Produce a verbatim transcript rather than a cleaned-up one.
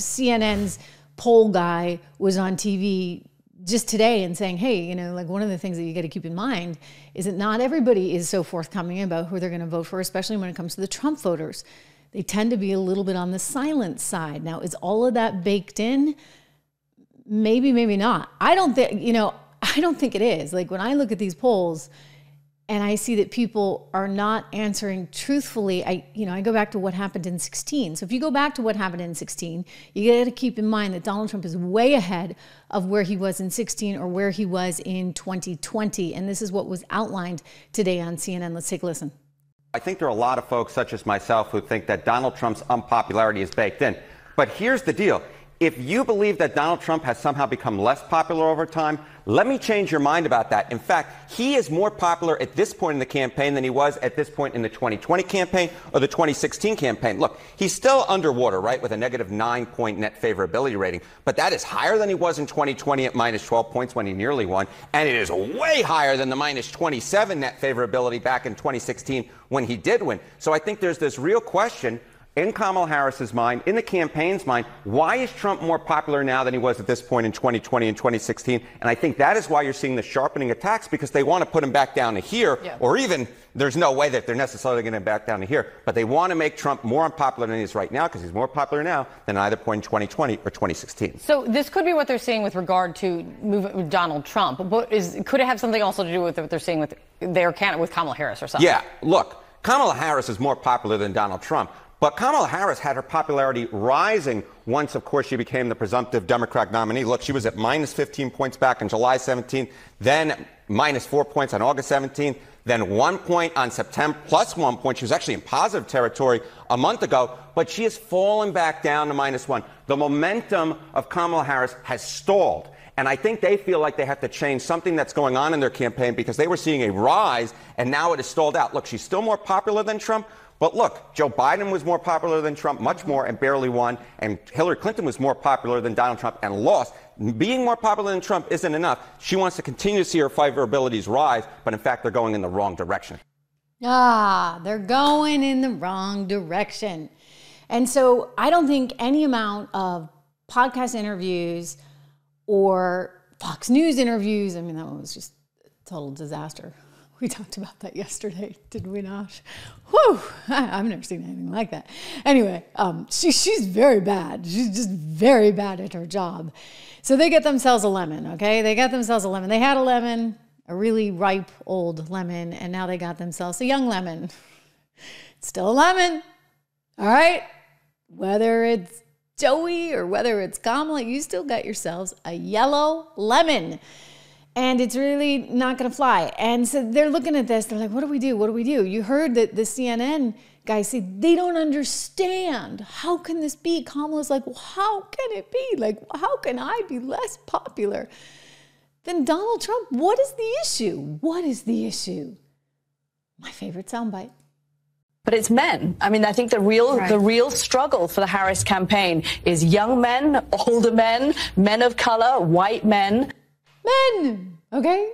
C N N's poll guy was on T V just today and saying, hey, you know, like one of the things that you got to keep in mind is that not everybody is so forthcoming about who they're going to vote for, especially when it comes to the Trump voters. They tend to be a little bit on the silent side. Now, is all of that baked in? Maybe, maybe not. I don't think, you know, I don't think it is. Like when I look at these polls and I see that people are not answering truthfully, I, you know, I go back to what happened in sixteen. So if you go back to what happened in sixteen, you got to keep in mind that Donald Trump is way ahead of where he was in sixteen or where he was in twenty twenty. And this is what was outlined today on C N N. Let's take a listen. I think there are a lot of folks such as myself who think that Donald Trump's unpopularity is baked in. But here's the deal. If you believe that Donald Trump has somehow become less popular over time, let me change your mind about that. In fact, he is more popular at this point in the campaign than he was at this point in the twenty twenty campaign or the twenty sixteen campaign. Look, he's still underwater, right, with a negative nine-point net favorability rating, but that is higher than he was in twenty twenty at minus twelve points when he nearly won, and it is way higher than the minus twenty-seven net favorability back in twenty sixteen when he did win. So I think there's this real question in Kamala Harris's mind, in the campaign's mind, why is Trump more popular now than he was at this point in twenty twenty and twenty sixteen? And I think that is why you're seeing the sharpening attacks, because they want to put him back down to here, yeah. Or even there's no way that they're necessarily going to back down to here, but they want to make Trump more unpopular than he is right now, because he's more popular now than either point in twenty twenty or twenty sixteen. So this could be what they're saying with regard to move, Donald Trump, but is, could it have something also to do with what they're saying with their candidate, with Kamala Harris or something? Yeah, look, Kamala Harris is more popular than Donald Trump. But Kamala Harris had her popularity rising once, of course, she became the presumptive Democrat nominee. Look, she was at minus fifteen points back on July seventeenth, then minus four points on August seventeenth, then one point on September, plus one point. She was actually in positive territory a month ago, but she has fallen back down to minus one. The momentum of Kamala Harris has stalled. And I think they feel like they have to change something that's going on in their campaign, because they were seeing a rise and now it has stalled out. Look, she's still more popular than Trump. But look, Joe Biden was more popular than Trump, much more, and barely won. And Hillary Clinton was more popular than Donald Trump and lost. Being more popular than Trump isn't enough. She wants to continue to see her favorabilities rise, but in fact, they're going in the wrong direction. Ah, they're going in the wrong direction. And so I don't think any amount of podcast interviews or Fox News interviews, I mean, that one was just a total disaster. We talked about that yesterday, didn't we, Nosh? Whew, I've never seen anything like that. Anyway, um, she, she's very bad. She's just very bad at her job. So they get themselves a lemon, okay? They got themselves a lemon. They had a lemon, a really ripe old lemon, and now they got themselves a young lemon. It's still a lemon, all right? Whether it's Joey or whether it's Kamala, you still got yourselves a yellow lemon. And it's really not going to fly. And so they're looking at this. They're like, what do we do? What do we do? You heard that the C N N guy say, they don't understand. How can this be? Kamala's like, well, how can it be? Like, how can I be less popular than Donald Trump? What is the issue? What is the issue? My favorite soundbite. But it's men. I mean, I think the real right. the real struggle for the Harris campaign is young men, older men, men of color, white men. Men, okay?